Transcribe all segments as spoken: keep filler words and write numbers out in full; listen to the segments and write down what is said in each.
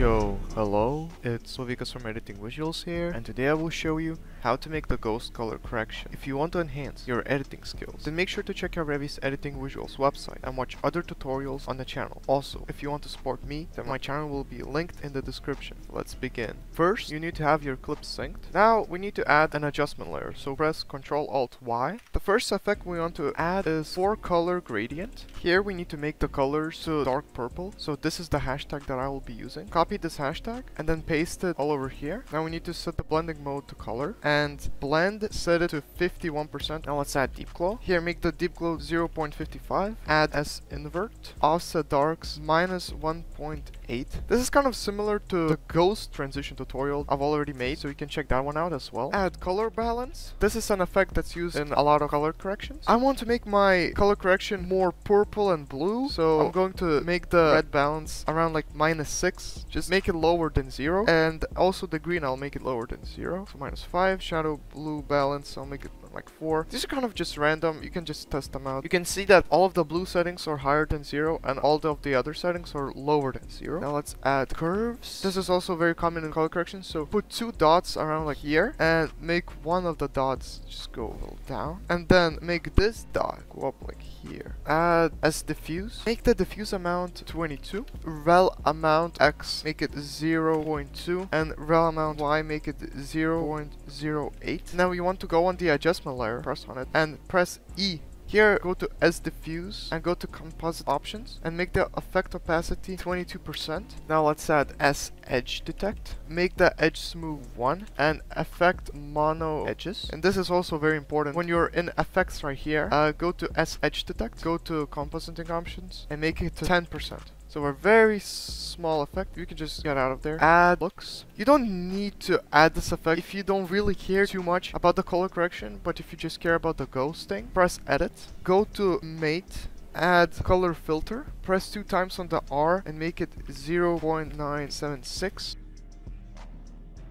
Yo, hello, it's Povikas from Editing Visuals here, and today I will show you how to make the ghost color correction. If you want to enhance your editing skills, then make sure to check out Revy's Editing Visuals website and watch other tutorials on the channel. Also, if you want to support me, then my channel will be linked in the description. Let's begin. First, you need to have your clip synced. Now, we need to add an adjustment layer, so press control alt Y. The first effect we want to add is four color gradient. Here, we need to make the colors to dark purple, so this is the hashtag that I will be using. Copy this hashtag and then paste it all over here. Now we need to set the blending mode to color and blend, set it to fifty-one percent. Now let's add deep glow. Here make the deep glow zero point five five, add S invert, offset darks minus one point eight. This is kind of similar to the ghost transition tutorial I've already made, so you can check that one out as well. Add color balance. This is an effect that's used in a lot of color corrections. I want to make my color correction more purple and blue, so I'm going to make the red balance around like minus six. Just make it lower than zero, and also the green I'll make it lower than zero, so minus five. Shadow blue balance I'll make it like four. These are kind of just random, you can just test them out. You can see that all of the blue settings are higher than zero and all of the other settings are lower than zero. Now let's add curves. This is also very common in color correction, so put two dots around like here and make one of the dots just go a little down, and then make this dot go up like here. Add S diffuse, make the diffuse amount twenty-two, rel amount X make it zero point two, and rel amount Y make it zero point zero eight. Now we want to go on the adjustment layer, press on it and press E. Here go to S diffuse and go to composite options and make the effect opacity twenty-two percent. Now let's add S edge detect, make the edge smooth one and affect mono edges, and this is also very important when you're in effects right here. Uh, go to S edge detect, go to compositing options and make it to ten percent. So a very small effect, you can just get out of there. Add looks. You don't need to add this effect if you don't really care too much about the color correction, but if you just care about the ghost thing, press edit, go to mate, add color filter, press two times on the R and make it zero point nine seven six.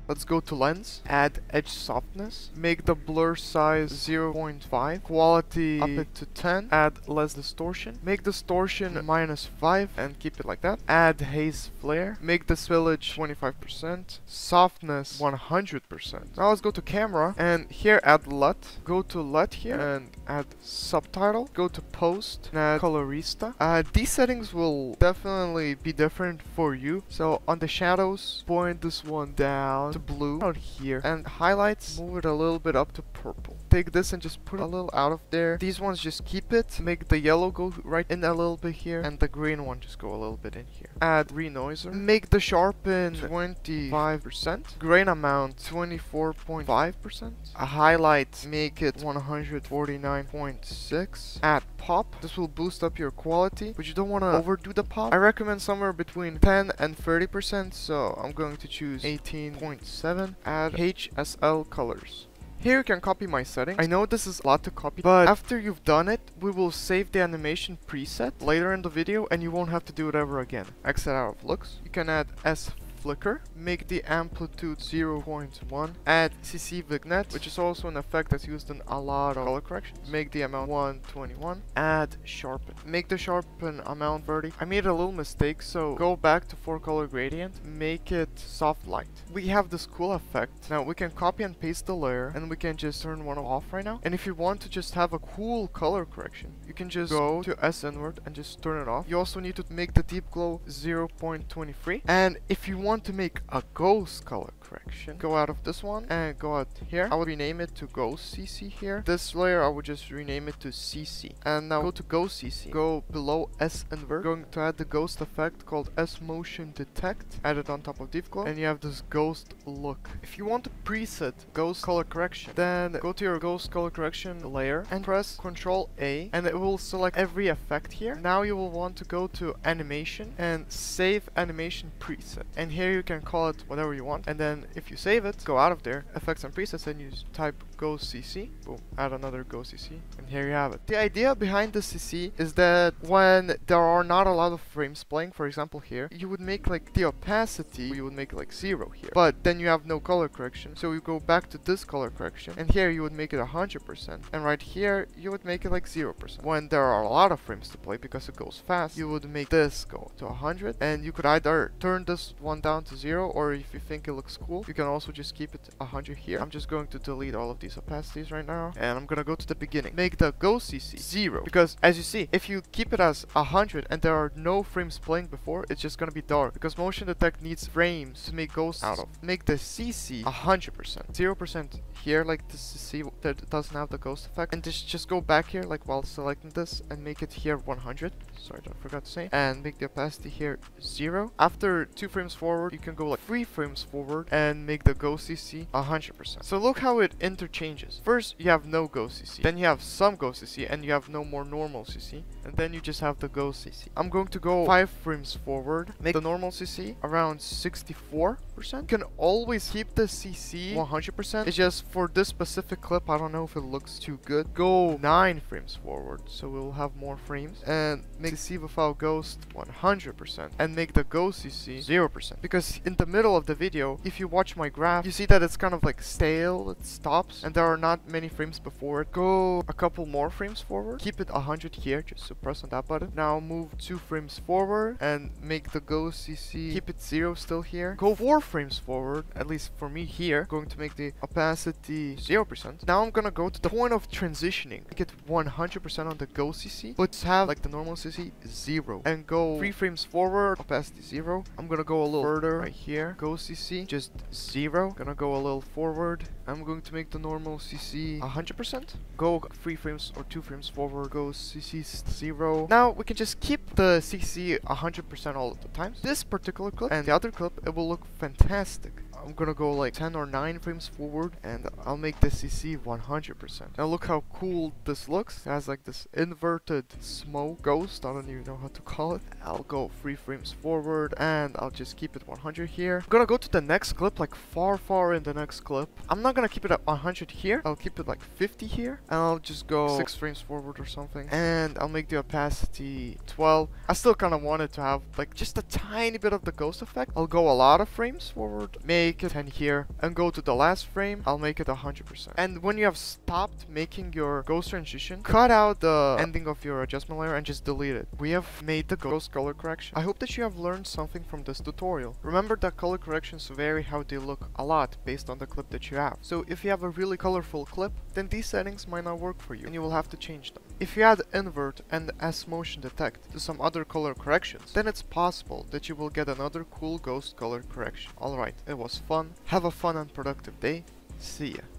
Let's go to lens, add edge softness, make the blur size zero point five, quality up it to ten, add less distortion, make distortion minus five and keep it like that, add haze flare, make this village twenty-five percent, softness one hundred percent. Now let's go to camera and here add L U T, go to L U T here and add subtitle, go to post and add colorista. Uh, these settings will definitely be different for you, so on the shadows, point this one down to blue out here, and highlights move it a little bit up to purple. Take this and just put a little out of there. These ones just keep it, make the yellow go right in a little bit here and the green one just go a little bit in here. Add renoiser, make the sharpen twenty-five percent, grain amount twenty-four point five percent, a highlight make it one hundred forty-nine point six, add pop, this will boost up your quality but you don't want to overdo the pop. I recommend somewhere between ten and thirty percent, so I'm going to choose eighteen point seven. Add H S L colors. Here you can copy my settings. I know this is a lot to copy, but after you've done it, we will save the animation preset later in the video and you won't have to do it ever again. Exit out of looks. You can add S flicker, make the amplitude zero point one, add C C vignette, which is also an effect that's used in a lot of color corrections, make the amount one twenty-one, add sharpen, make the sharpen amount thirty. I made a little mistake, so go back to four color gradient, make it soft light. We have this cool effect. Now we can copy and paste the layer and we can just turn one off right now, and if you want to just have a cool color correction, you can just go to S invert and just turn it off. You also need to make the deep glow zero point two three, and if you want want to make a ghost color correction, go out of this one and go out here. I would rename it to Ghost C C here. This layer I would just rename it to C C. And now go to Ghost C C, go below S invert, going to add the ghost effect called S Motion Detect, add it on top of deep glow, and you have this ghost look. If you want to preset ghost color correction, then go to your ghost color correction layer and press Ctrl A and it will select every effect here. Now you will want to go to animation and save animation preset, and here Here you can call it whatever you want, and then if you save it, go out of there, effects and presets, and you type Ghost C C, boom, add another Ghost C C, and here you have it. The idea behind the C C is that when there are not a lot of frames playing, for example here, you would make like the opacity, you would make like zero here, but then you have no color correction, so you go back to this color correction, and here you would make it one hundred percent, and right here you would make it like zero percent. When there are a lot of frames to play, because it goes fast, you would make this go to one hundred, and you could either turn this one down down to zero, or if you think it looks cool, you can also just keep it one hundred here. I'm just going to delete all of these opacities right now, and I'm gonna go to the beginning. Make the Ghost C C zero, because as you see, if you keep it as one hundred and there are no frames playing before, it's just gonna be dark, because Motion Detect needs frames to make ghosts out of. Make the C C one hundred percent, zero percent here, like the C C that doesn't have the ghost effect, and just just go back here, like while selecting this, and make it here one hundred. Sorry, I forgot to say, and make the opacity here zero. After two frames forward, you can go like three frames forward and make the Ghost C C one hundred percent. So look how it interchanges. First, you have no Ghost C C, then you have some Ghost C C, and you have no more normal C C, and then you just have the Ghost C C. I'm going to go five frames forward, make the normal C C around sixty-four percent. You can always keep the C C one hundred percent. It's just for this specific clip, I don't know if it looks too good. Go nine frames forward, so we'll have more frames, and make C C without ghost one hundred percent, and make the Ghost C C zero percent. Because in the middle of the video, if you watch my graph, you see that it's kind of like stale, it stops, and there are not many frames before it. Go a couple more frames forward, keep it one hundred here, just so press on that button. Now move two frames forward and make the Ghost C C, keep it zero still here. Go four frames forward, at least for me here, going to make the opacity zero percent. Now I'm gonna go to the point of transitioning, make it one hundred percent on the Ghost C C, but have like the normal C C zero, and go three frames forward, opacity zero. I'm gonna go a little further right here, Ghost C C just zero, gonna go a little forward. I'm going to make the normal C C one hundred percent. Go three frames or two frames forward, go C C zero. Now we can just keep the C C one hundred percent all the time. This particular clip and the other clip, it will look fantastic. I'm gonna go like ten or nine frames forward, and I'll make the C C one hundred percent. Now look how cool this looks. It has like this inverted smoke ghost, I don't even know how to call it. I'll go three frames forward, and I'll just keep it one hundred here. I'm gonna go to the next clip, like far far in the next clip. I'm not gonna keep it at one hundred here, I'll keep it like fifty here, and I'll just go six frames forward or something, and I'll make the opacity twelve. I still kind of wanted to have like just a tiny bit of the ghost effect. I'll go a lot of frames forward, make Make it ten here, and go to the last frame. I'll make it one hundred percent. And when you have stopped making your ghost transition, cut out the ending of your adjustment layer and just delete it. We have made the ghost color correction. I hope that you have learned something from this tutorial. Remember that color corrections vary how they look a lot based on the clip that you have. So if you have a really colorful clip, then these settings might not work for you and you will have to change them. If you add Invert and S Motion Detect to some other color corrections, then it's possible that you will get another cool ghost color correction. Alright, it was fun. Have a fun and productive day. See ya.